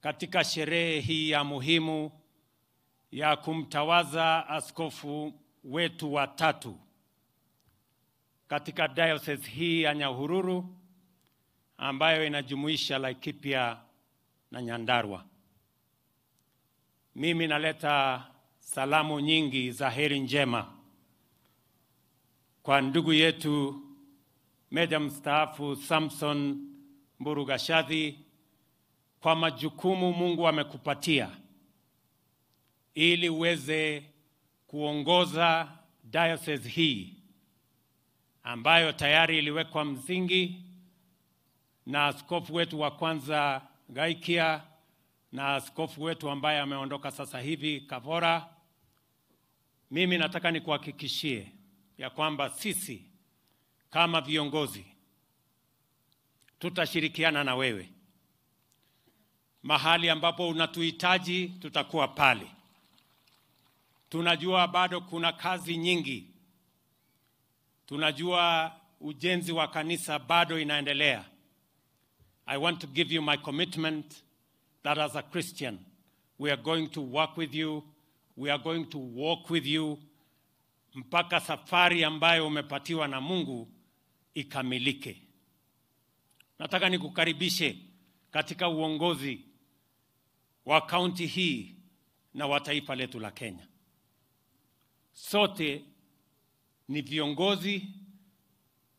katika sherehe hii ya muhimu ya kumtawaza askofu wetu wa tatu katika diocese hii ya Nyahururu ambayo inajumuisha Laikipia na Nyandarua. Mimi naleta salamu nyingi za heri njema kwa ndugu yetu Meja mstaafu Samson Murugashadi kwa majukumu Mungu amekupatia ili uweze kuongoza diocese hii ambayo tayari iliwekwa msingi na askofu wetu wa kwanza Gaikia na askofu wetu ambaye ameondoka sasa hivi Kavora. Mimi nataka nikuhakikishie ya kwamba sisi kama viongozi tutashirikiana na wewe. Mahali ambapo unatuhitaji tutakuwa pale. Tunajua bado kuna kazi nyingi. Tunajua ujenzi wa kanisa bado inaendelea. I want to give you my commitment that as a Christian, we are going to work with you. We are going to walk with you mpaka safari ambayo umepatiwa na Mungu ikamilike. Nataka nikukaribishe katika uongozi wa kaunti hii na wa taifa letu la Kenya. Sote ni viongozi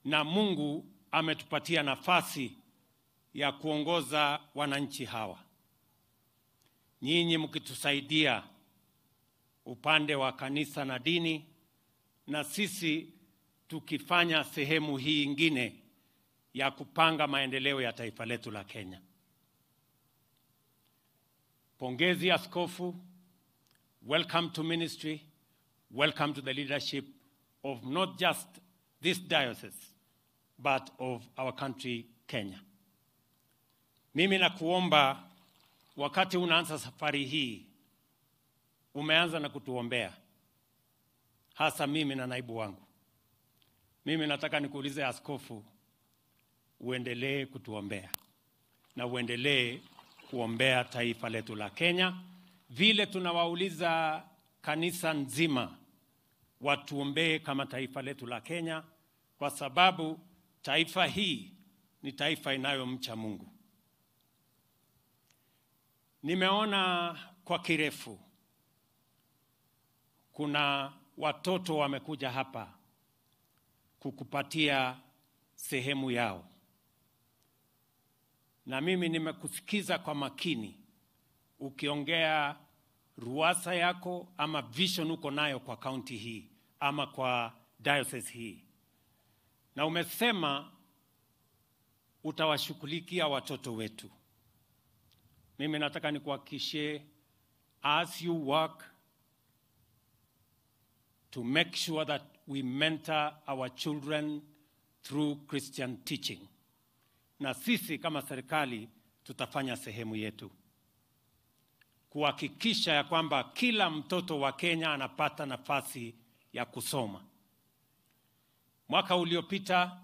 na Mungu ametupatia nafasi ya kuongoza wananchi hawa. Nyinyi mkitusaidia upande wa kanisa na dini, na sisi tukifanya sehemu hii ingine ya kupanga maendeleo ya taifa letu la Kenya. Pongezi askofu, welcome to ministry, welcome to the leadership of not just this diocese, but of our country, Kenya. Mimi nakuomba wakati unaanza safari hii, umeanza na kutuombea. Hasa mimi na naibu wangu. Mimi nataka nikuulize askofu, uendelee kutuombea na uendelee kuombea taifa letu la Kenya vile tunawauliza kanisa nzima watuombee kama taifa letu la Kenya, kwa sababu taifa hii ni taifa inayomcha Mungu. Nimeona kwa kirefu kuna watoto wamekuja hapa kukupatia sehemu yao. Na mimi nimekusikiza kwa makini ukiongea ruasa yako ama vision uko nayo kwa county hii ama kwa diocese hii. Na umesema utawashughulikia watoto wetu. Mimi nataka nikuhakikishie, as you work to make sure that we mentor our children through Christian teaching. Na sisi kama serikali tutafanya sehemu yetu kuhakikisha ya kwamba kila mtoto wa Kenya anapata nafasi ya kusoma. Mwaka uliopita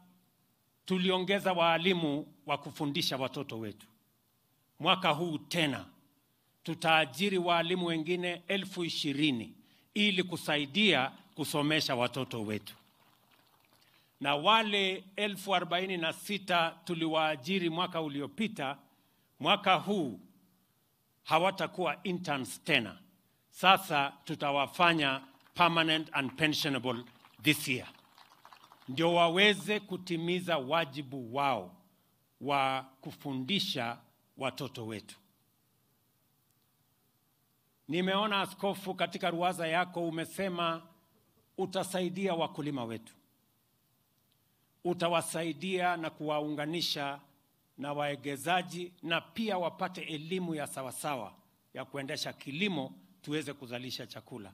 tuliongeza walimu wa kufundisha watoto wetu. Mwaka huu tena tutaajiri walimu wengine 20,000 ili kusaidia kusomesha watoto wetu. Na wale 46,000 tuliwaajiri mwaka uliopita, mwaka huu hawatakuwa interns tena. Sasa tutawafanya permanent and pensionable this year. Ndio waweze kutimiza wajibu wao wa kufundisha watoto wetu. Nimeona askofu katika ruwaza yako umesema utasaidia wakulima wetu. Utawasaidia na kuwaunganisha na waegezaji na pia wapate elimu ya sawasawa ya kuendesha kilimo tuweze kuzalisha chakula.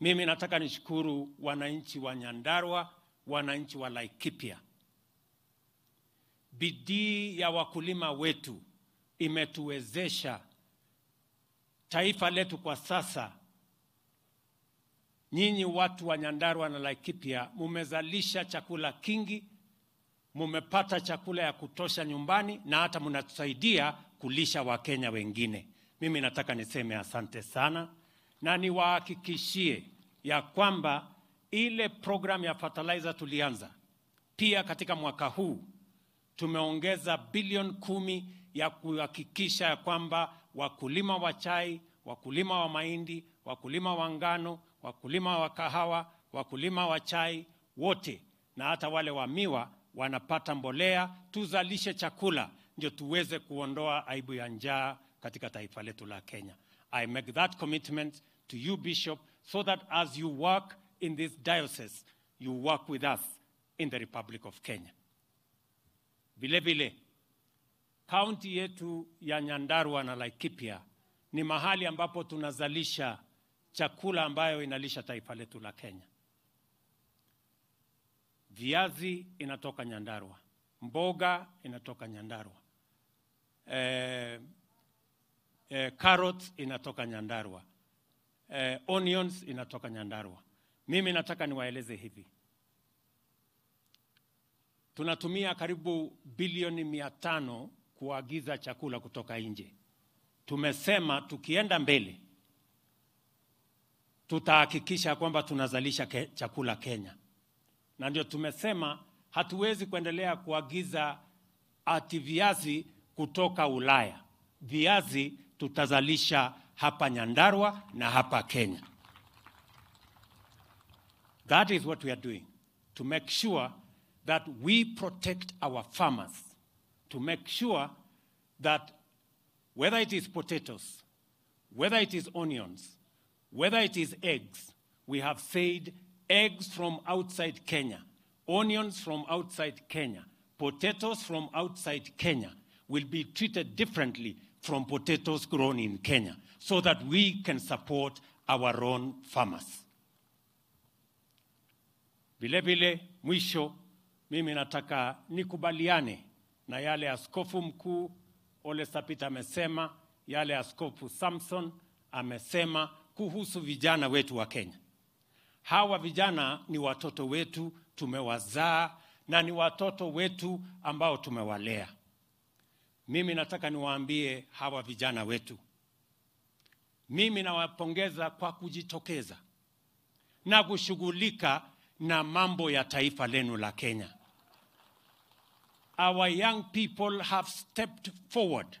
Mimi nataka nishukuru wananchi wa Nyandarua, wananchi wa Laikipia. Bidii ya wakulima wetu imetuwezesha taifa letu kwa sasa. Nyinyi watu wa Nyandarua na Laikipia mumezalisha chakula kingi, mumepata chakula ya kutosha nyumbani na hata mnatusaidia kulisha Wakenya wengine. Mimi nataka niseme asante sana na niwahakikishie ya kwamba ile program ya fertilizer tulianza. Pia katika mwaka huu tumeongeza bilioni 10 ya kuhakikisha ya kwamba wakulima wa chai, wakulima wa mahindi, wakulima wa ngano, wakulima wa kahawa, wakulima wa chai wote na hata wale wa miwa wanapata mbolea, tuzalishe chakula ndio tuweze kuondoa aibu ya njaa katika taifa letu la Kenya. I make that commitment to you, Bishop, so that as you work in this diocese, you work with us in the Republic of Kenya. Vile vile, county yetu ya Nyandarua na Laikipia ni mahali ambapo tunazalisha chakula ambayo inalisha taifa letu la Kenya. Viazi inatoka Nyandarua, mboga inatoka Nyandarua, carrots inatoka Nyandarua, onions inatoka Nyandarua. Mimi nataka niwaeleze hivi. Tunatumia karibu bilioni 500 kuagiza chakula kutoka nje. Tumesema tukienda mbele tutahakikisha kwamba tunazalisha chakula Kenya. Na ndio tumesema hatuwezi kuendelea kuagiza ati viazi kutoka Ulaya. Viazi tutazalisha hapa Nyandarua na hapa Kenya. That is what we are doing, to make sure that we protect our farmers, to make sure that whether it is potatoes, whether it is onions, whether it is eggs, we have said eggs from outside Kenya, onions from outside Kenya, potatoes from outside Kenya will be treated differently from potatoes grown in Kenya so that we can support our own farmers. Vile vile, mwisho, mimi nataka nikubaliane na yale askofu mkuu Ole Sapita amesema, yale askofu Samson amesema kuhusu vijana wetu wa Kenya. Hawa vijana ni watoto wetu, tumewazaa na ni watoto wetu ambao tumewalea. Mimi nataka niwaambie hawa vijana wetu, mimi nawapongeza kwa kujitokeza na kushughulika na mambo ya taifa lenu la Kenya. Our young people have stepped forward